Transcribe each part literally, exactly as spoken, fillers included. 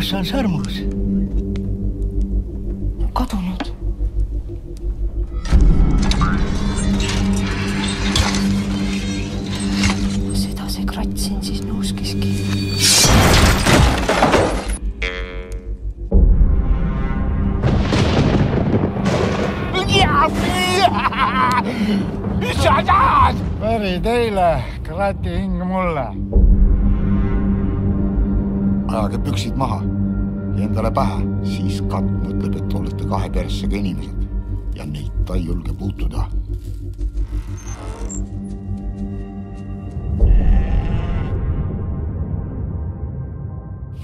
Kummas on sormus? Katunut. Seda see kratsin siis nuuskiski. Mis sa saad? Veri teile, krati hing mulle. Ajage püksid maha ja endale pähe, siis katt mõtleb, et olete kahe persega inimesed ja neid ta ei julge puutuda.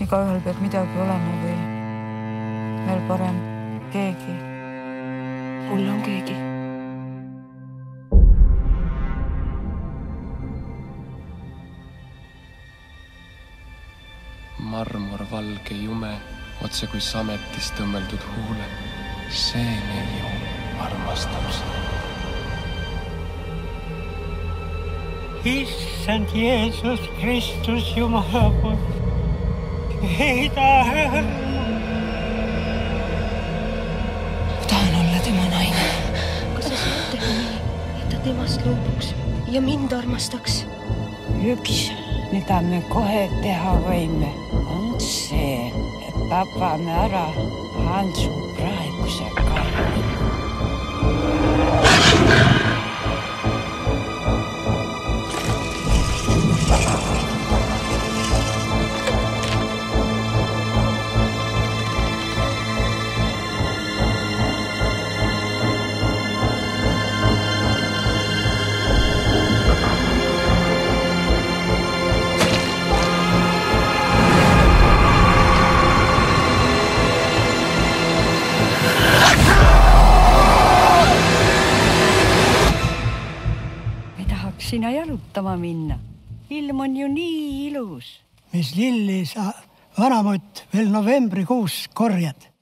Igaühel peab midagi olema või veel parem keegi. Mul on keegi. Marmorvalge jume, otse kui sametist tõmmeldud huule, see neiu armastab seda. Issand Jeesus Kristus, Jumala poolt, heida ära! Ma tahan olla tema naine. Kas sa saad teha nii, et ta temast loobuks ja mind armastaks? Üks, mida me kohe teha võime, on see, et tapame ära Hansu praeguse karmi. Sinna jalutama minna. Ilm on ju nii ilus. Mis lilli sa, vanamutt, veel novembrikuus korjad?